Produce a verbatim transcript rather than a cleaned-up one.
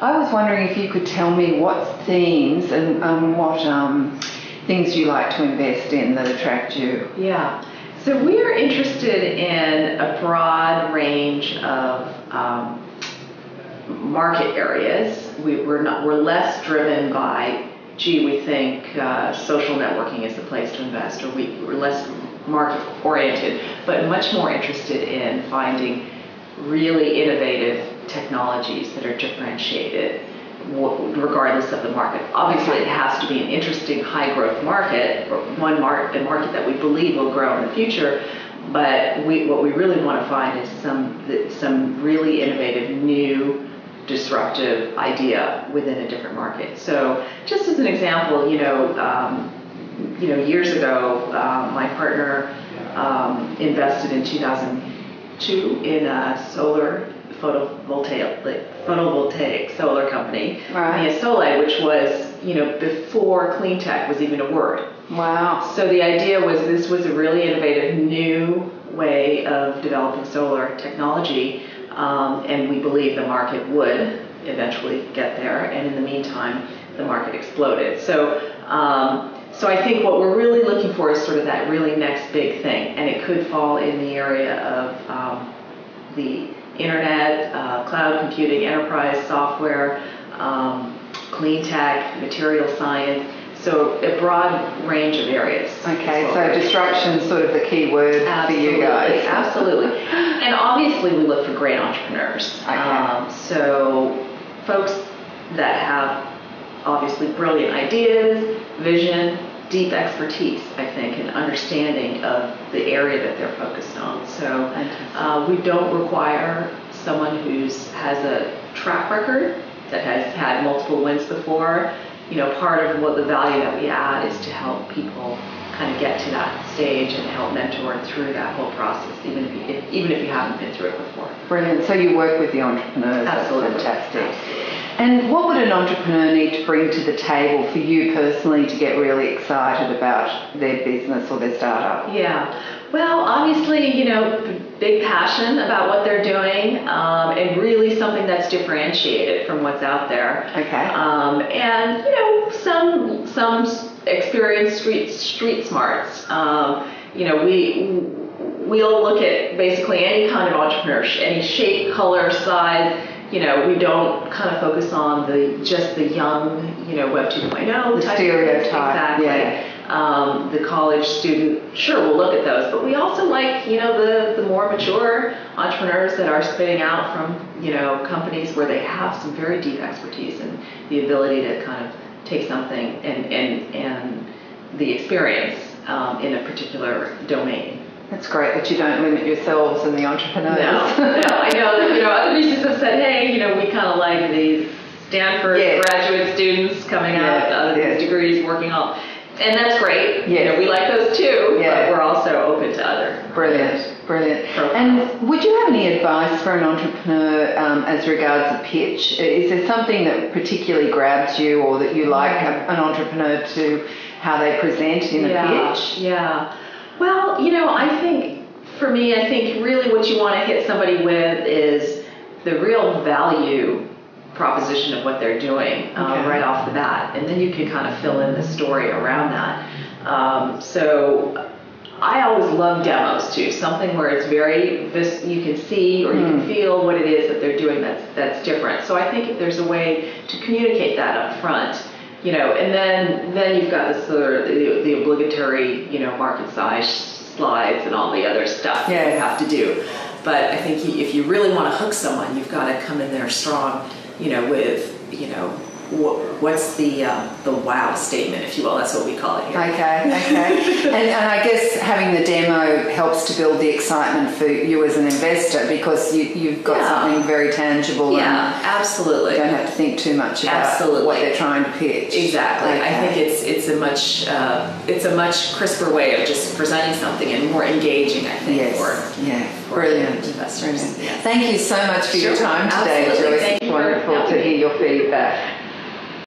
I was wondering if you could tell me what themes and um, what um, things you like to invest in that attract you. Yeah. So we are interested in a broad range of um, market areas. We, we're not. We're less driven by, gee, we think uh, social networking is the place to invest, or we, we're less market-oriented, but much more interested in finding really innovative technologies that are differentiated regardless of the market. Obviously, it has to be an interesting high-growth market, or one mar- a market that we believe will grow in the future, but we, what we really want to find is some, some really innovative, new, disruptive idea within a different market. So just as an example, you know, um, you know, years ago, uh, my partner um, invested in two thousand two in a solar photovoltaic, like photovoltaic solar company, right. MiaSole, which was, you know, before clean tech was even a word. Wow. So the idea was this was a really innovative new way of developing solar technology, um, and we believe the market would eventually get there, and in the meantime, the market exploded. So. Um, So I think what we're really looking for is sort of that really next big thing, and it could fall in the area of um, the internet, uh, cloud computing, enterprise software, um, clean tech, material science, so a broad range of areas. Okay, so disruption is sort of the key word absolutely, for you guys. Absolutely, and obviously we look for great entrepreneurs. Okay. Um, so folks that have obviously brilliant ideas, vision, deep expertise, I think, and understanding of the area that they're focused on. So uh, we don't require someone who's has a track record that has had multiple wins before. You know, part of what the value that we add is to help people kind of get to that stage and help mentor through that whole process, even if you, if, even if you haven't been through it before. Brilliant. So you work with the entrepreneurs. Absolutely. That's fantastic. Absolutely. And what would an entrepreneur need to bring to the table for you personally to get really excited about their business or their startup? Yeah, well, obviously, you know, big passion about what they're doing, um, and really something that's differentiated from what's out there. Okay. Um, and you know, some some experience, street street smarts. Um, you know, we we'll look at basically any kind of entrepreneurship, any shape, color, size. You know, we don't kind of focus on the just the young, you know, Web two point oh type stereotype. Exactly. Yeah. Um, the college student, sure, we'll look at those, but we also like, you know, the, the more mature entrepreneurs that are spinning out from, you know, companies where they have some very deep expertise and the ability to kind of take something and, and, and the experience um, in a particular domain. That's great that you don't limit yourselves and the entrepreneurs. No, no, I know that, you know, other businesses have said, hey, you know, we kind of like these Stanford yes. graduate students coming yes. out of yes. these degrees, working all, and that's great. Yes. You know, we like those too, yes. but we're also open to other. Brilliant, brilliant. Programs. And would you have any advice for an entrepreneur um, as regards a pitch? Is there something that particularly grabs you or that you like mm-hmm. an entrepreneur to how they present in yeah. a pitch? Yeah. Well, you know, I think, for me, I think really what you want to hit somebody with is the real value proposition of what they're doing okay. um, right off the bat, and then you can kind of fill in the story around that. Um, so I always love demos, too, something where it's very, vis- you can see or you mm. can feel what it is that they're doing that's, that's different. So I think if there's a way to communicate that up front, you know, and then then you've got this sort of the, the obligatory, you know, market size slides and all the other stuff yes. that you have to do. But I think you, if you really want to hook someone, you've got to come in there strong, you know, with, you know, wh- what's the uh, the wow statement, if you will. That's what we call it here. Okay, okay. and, and I guess having the demo helps to build the excitement for you as an investor because you, you've got yeah. something very tangible. Yeah, and absolutely. You don't have to think too much about absolutely. What they're trying to pitch. Exactly. Okay. I think it's it's a much uh, it's a much crisper way of just presenting something and more engaging, I think, yes. for yeah. for brilliant investors. Brilliant. Yes. Thank you so much for sure. your time today, Joyce. It's wonderful to hear your feedback.